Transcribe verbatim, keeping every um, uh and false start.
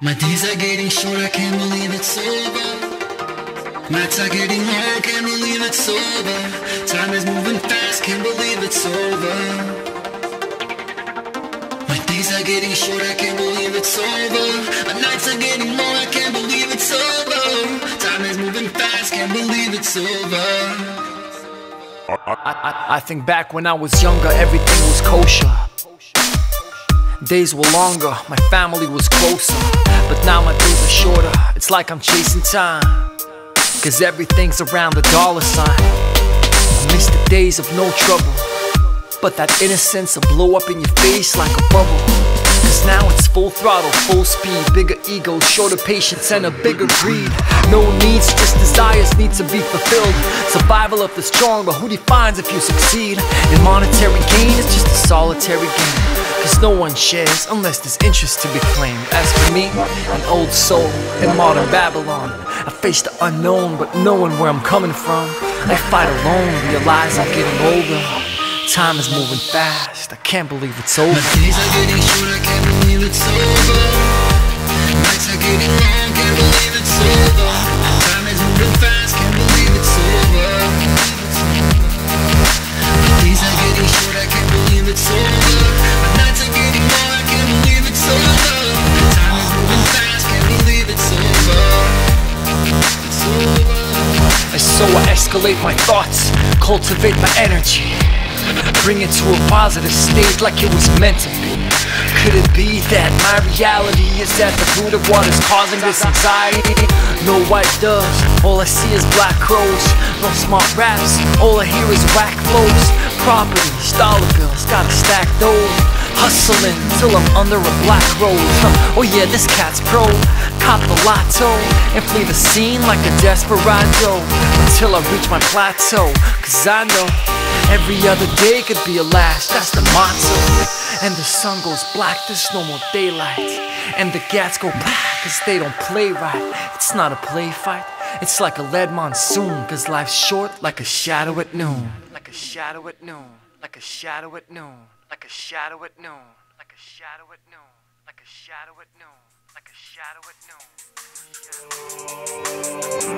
My days are getting short, I can't believe it's over. Nights are getting long, can't believe it's over. Time is moving fast, can't believe it's over. My days are getting short, I can't believe it's over. My nights are getting long, I can't believe it's over. Time is moving fast, can't believe it's over. I, I, I think back when I was younger, everything was kosher. Days were longer, my family was closer. But now my days are shorter, it's like I'm chasing time, cause everything's around the dollar sign. I miss the days of no trouble, but that innocence will blow up in your face like a bubble. Cause now it's full throttle, full speed, bigger ego, shorter patience and a bigger greed. No needs, just desires need to be fulfilled. Survival of the strong, but who defines if you succeed? And monetary gain is just a solitary game, cause no one shares unless there's interest to be claimed. As for me, an old soul in modern Babylon, I face the unknown but knowing where I'm coming from. I fight alone, realize I'm getting older. Time is moving fast, I can't believe it's over. My days are getting short, I can't believe it's over. Nights are getting long, can't believe it's over. Time is moving fast, can't believe it's over. My days are getting short, I can't believe it's over. So I escalate my thoughts, cultivate my energy, bring it to a positive state like it was meant to be. Could it be that my reality is at the root of what is causing this anxiety? No white doves, all I see is black crows. No smart raps, all I hear is whack flows. Properties, dollar bills, gotta stack those. Hustling till I'm under a black rose. Oh yeah, this cat's pro. Cop the lotto and flee the scene like a desperado, until I reach my plateau. Cause I know every other day could be a lash, that's the motto. And the sun goes black, there's no more daylight. And the gats go black cause they don't play right. It's not a play fight, it's like a lead monsoon. Cause life's short like a shadow at noon. Like a shadow at noon. Like a shadow at noon. Like a shadow at noon, like a shadow at noon, like a shadow at noon, like a shadow at noon.